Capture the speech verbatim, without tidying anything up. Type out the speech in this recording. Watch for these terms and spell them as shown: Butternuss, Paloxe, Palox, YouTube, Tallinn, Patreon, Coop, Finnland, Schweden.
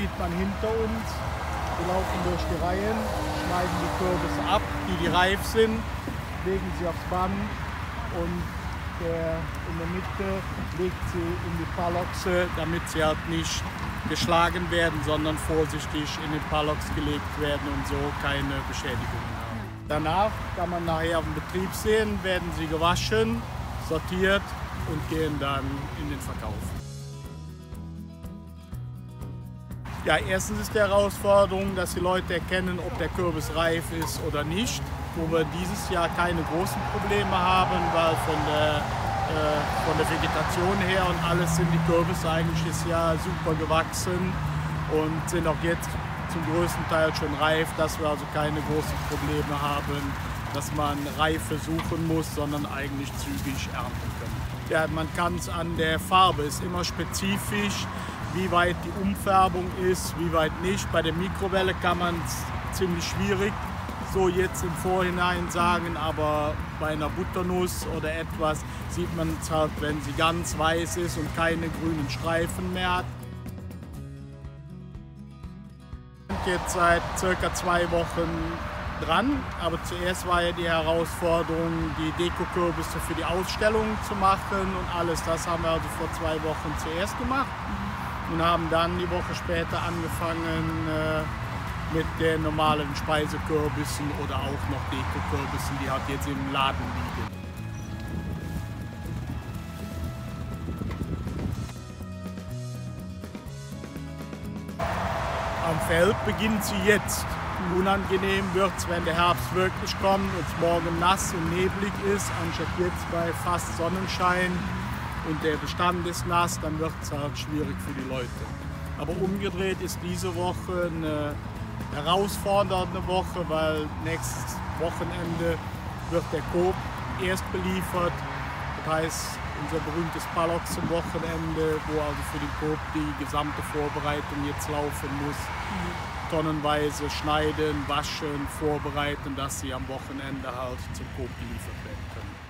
sieht man hinter uns. Wir laufen durch die Reihen, schneiden die Kürbisse ab, die, die reif sind, legen sie aufs Band und der in der Mitte legt sie in die Paloxe, damit sie halt nicht geschlagen werden, sondern vorsichtig in den Palox gelegt werden und so keine Beschädigungen haben. Danach kann man nachher auf dem Betrieb sehen, werden sie gewaschen, sortiert und gehen dann in den Verkauf. Ja, erstens ist die Herausforderung, dass die Leute erkennen, ob der Kürbis reif ist oder nicht, wo wir dieses Jahr keine großen Probleme haben, weil von der, äh, von der Vegetation her und alles sind die Kürbisse eigentlich dieses Jahr super gewachsen und sind auch jetzt zum größten Teil schon reif, dass wir also keine großen Probleme haben, dass man Reife suchen muss, sondern eigentlich zügig ernten können. Ja, man kann es an der Farbe, ist immer spezifisch, wie weit die Umfärbung ist, wie weit nicht. Bei der Mikrowelle kann man es ziemlich schwierig so jetzt im Vorhinein sagen, aber bei einer Butternuss oder etwas sieht man es halt, wenn sie ganz weiß ist und keine grünen Streifen mehr hat. Wir sind jetzt seit circa zwei Wochen dran, aber zuerst war ja die Herausforderung, die Dekokürbisse für die Ausstellung zu machen und alles. Das haben wir also vor zwei Wochen zuerst gemacht und haben dann die Woche später angefangen äh, mit den normalen Speisekürbissen oder auch noch Dekokürbissen, die halt jetzt im Laden liegen. Am Feld beginnt sie jetzt. Unangenehm wird es, wenn der Herbst wirklich kommt und es morgen nass und neblig ist, anstatt jetzt bei fast Sonnenschein und der Bestand ist nass, dann wird es halt schwierig für die Leute. Aber umgedreht ist diese Woche eine herausfordernde Woche, weil nächstes Wochenende wird der Coop erst beliefert. Das heißt, unser berühmtes Paloxe-Wochenende, wo also für den Coop die gesamte Vorbereitung jetzt laufen muss. Tonnenweise schneiden, waschen, vorbereiten, dass sie am Wochenende halt zum Coop geliefert werden können.